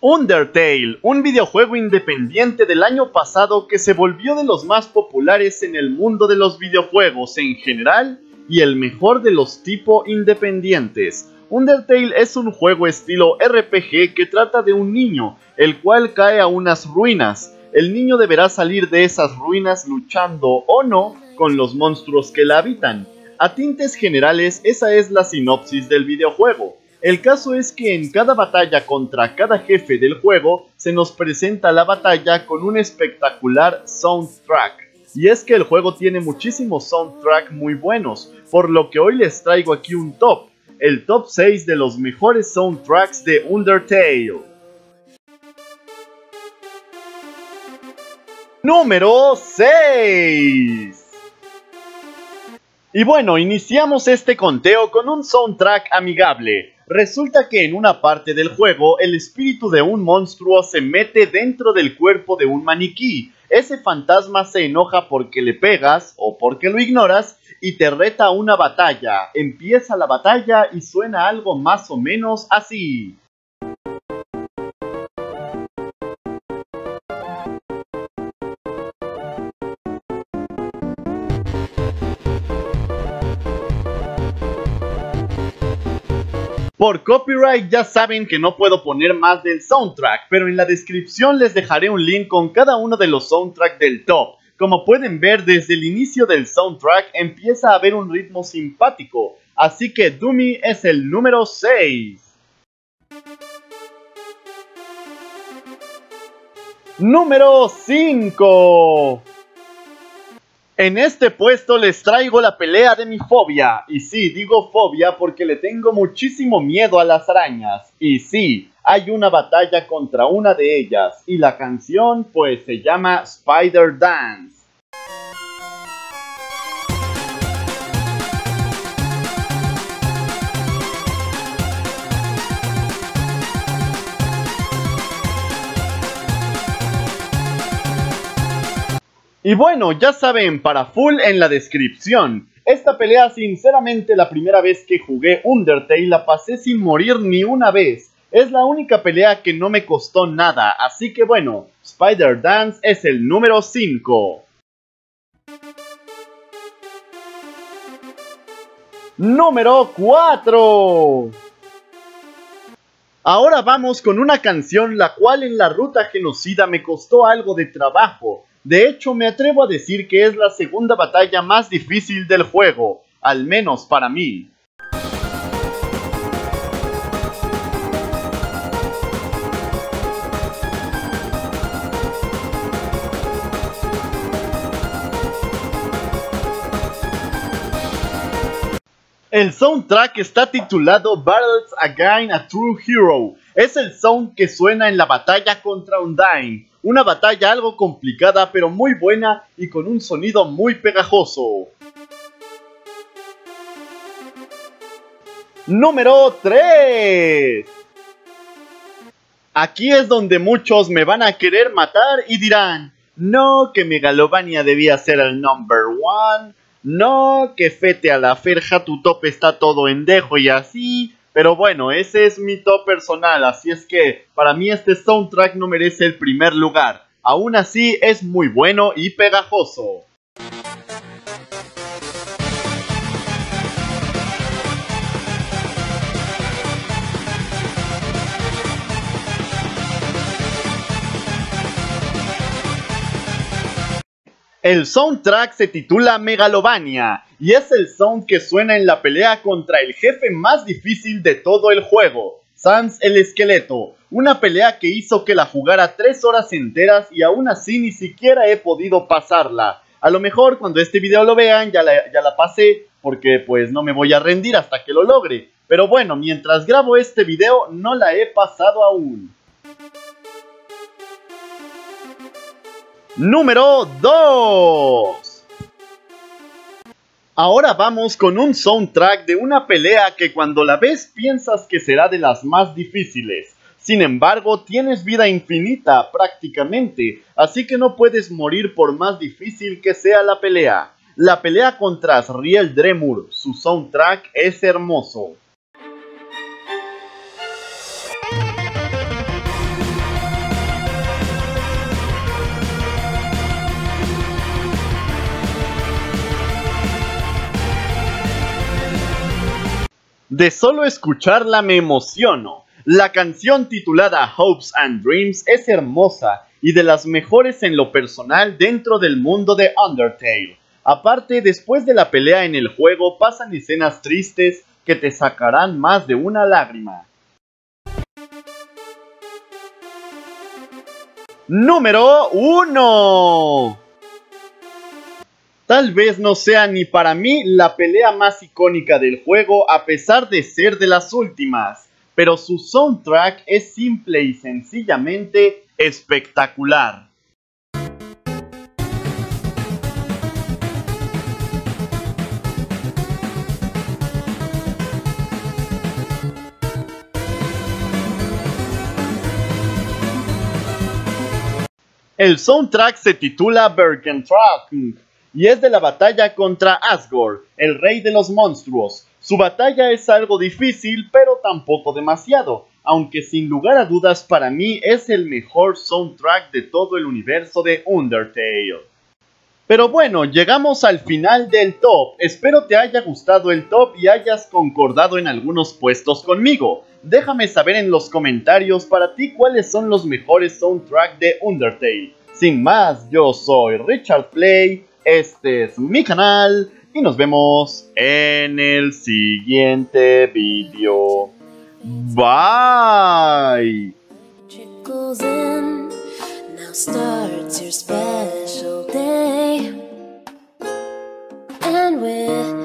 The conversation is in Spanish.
Undertale, un videojuego independiente del año pasado que se volvió de los más populares en el mundo de los videojuegos en general y el mejor de los tipo independientes. Undertale es un juego estilo RPG que trata de un niño, el cual cae a unas ruinas. El niño deberá salir de esas ruinas luchando o no con los monstruos que la habitan. A tintes generales, esa es la sinopsis del videojuego. El caso es que en cada batalla contra cada jefe del juego se nos presenta la batalla con un espectacular soundtrack. Y es que el juego tiene muchísimos soundtracks muy buenos, por lo que hoy les traigo aquí un top. El top 6 de los mejores soundtracks de Undertale. Número 6. Y bueno, iniciamos este conteo con un soundtrack amigable. Resulta que en una parte del juego, el espíritu de un monstruo se mete dentro del cuerpo de un maniquí. Ese fantasma se enoja porque le pegas o porque lo ignoras y te reta a una batalla. Empieza la batalla y suena algo más o menos así. Por copyright ya saben que no puedo poner más del soundtrack, pero en la descripción les dejaré un link con cada uno de los soundtracks del top. Como pueden ver, desde el inicio del soundtrack empieza a haber un ritmo simpático, así que DUMMY es el número 6. Número 5. En este puesto les traigo la pelea de mi fobia, y sí, digo fobia porque le tengo muchísimo miedo a las arañas, y sí, hay una batalla contra una de ellas, y la canción pues se llama Spider Dance. Y bueno, ya saben, para full en la descripción. Esta pelea, sinceramente, la primera vez que jugué Undertale la pasé sin morir ni una vez. Es la única pelea que no me costó nada, así que bueno, Spider Dance es el número 5. Número 4. Ahora vamos con una canción la cual en la ruta genocida me costó algo de trabajo. De hecho, me atrevo a decir que es la segunda batalla más difícil del juego, al menos para mí. El soundtrack está titulado Battles Against a True Hero. Es el sound que suena en la batalla contra Undyne. Una batalla algo complicada pero muy buena y con un sonido muy pegajoso. Número 3. Aquí es donde muchos me van a querer matar y dirán: no, que Megalovania debía ser el number 1. No, que fete a la ferja, tu top está todo endejo y así. Pero bueno, ese es mi top personal, así es que para mí este soundtrack no merece el primer lugar. Aún así, es muy bueno y pegajoso. El soundtrack se titula Megalovania y es el sound que suena en la pelea contra el jefe más difícil de todo el juego, Sans el Esqueleto. Una pelea que hizo que la jugara 3 horas enteras y aún así ni siquiera he podido pasarla. A lo mejor cuando este video lo vean ya la pasé, porque pues no me voy a rendir hasta que lo logre. Pero bueno, mientras grabo este video no la he pasado aún. Número 2. Ahora vamos con un soundtrack de una pelea que cuando la ves piensas que será de las más difíciles. Sin embargo, tienes vida infinita prácticamente, así que no puedes morir por más difícil que sea la pelea. La pelea contra Asriel Dreemurr, su soundtrack es hermoso. De solo escucharla me emociono. La canción titulada Hopes and Dreams es hermosa y de las mejores en lo personal dentro del mundo de Undertale. Aparte, después de la pelea en el juego pasan escenas tristes que te sacarán más de una lágrima. Número 1. Tal vez no sea ni para mí la pelea más icónica del juego a pesar de ser de las últimas, pero su soundtrack es simple y sencillamente espectacular. El soundtrack se titula Bergentrückung y es de la batalla contra Asgore, el rey de los monstruos. Su batalla es algo difícil, pero tampoco demasiado, aunque sin lugar a dudas para mí es el mejor soundtrack de todo el universo de Undertale. Pero bueno, llegamos al final del top. Espero te haya gustado el top y hayas concordado en algunos puestos conmigo. Déjame saber en los comentarios para ti cuáles son los mejores soundtracks de Undertale. Sin más, yo soy Richard Play. Este es mi canal y nos vemos en el siguiente video. Bye. Trickles in, now starts your special day. And with